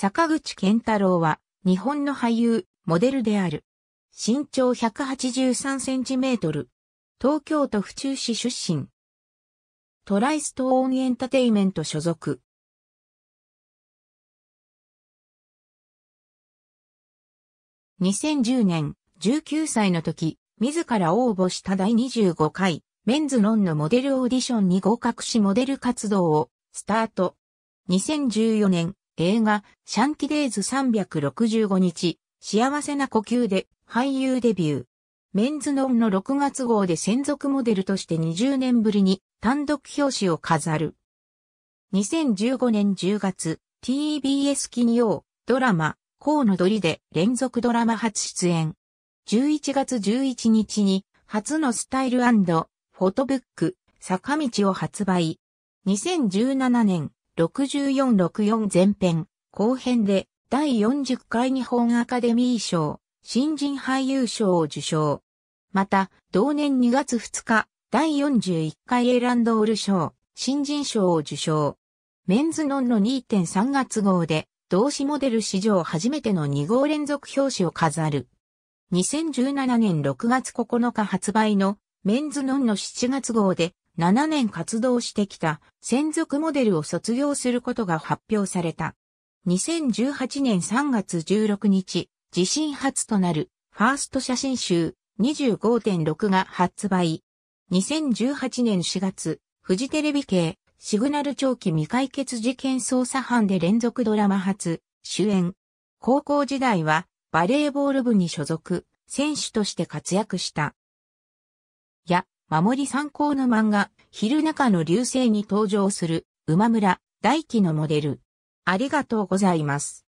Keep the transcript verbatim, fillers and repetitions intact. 坂口健太郎は日本の俳優、モデルである。身長ひゃくはちじゅうさんセンチメートル。東京都府中市出身。トライストーンエンタテイメント所属。にせんじゅうねん、じゅうきゅうさいの時、自ら応募しただいにじゅうごかい、メンズノンのモデルオーディションに合格しモデル活動をスタート。にせんじゅうよねん、映画、シャンティデイズさんびゃくろくじゅうごにち、幸せな呼吸で俳優デビュー。メンズノンのろくがつ号で専属モデルとしてにじゅうねんぶりに単独表紙を飾る。にせんじゅうごねんじゅうがつ、ティービーエス 金曜、ドラマ、コウノドリで連続ドラマ初出演。じゅういちがつじゅういちにちに初のスタイル&フォトブック、坂道を発売。にせんじゅうななねん、ろくじゅうよんろくじゅうよん前編、後編でだいよんじゅっかい日本アカデミー賞、新人俳優賞を受賞。また、同年にがつふつか、だいよんじゅういっかいエランドール賞、新人賞を受賞。メンズノンの にてんさん 月号で、同誌モデル史上初めてのにごう連続表紙を飾る。にせんじゅうななねんろくがつここのか発売のメンズノンのしちがつ号でななねん活動してきた専属モデルを卒業することが発表された。にせんじゅうはちねんさんがつじゅうろくにち、自身初となるファースト写真集 にじゅうごてんろく が発売。にせんじゅうはちねんしがつ、フジテレビ系シグナル長期未解決事件捜査班で連続ドラマ初主演。高校時代はバレーボール部に所属、選手として活躍した。や、守り参考の漫画、昼中の流星に登場する、馬村大輝のモデル。ありがとうございます。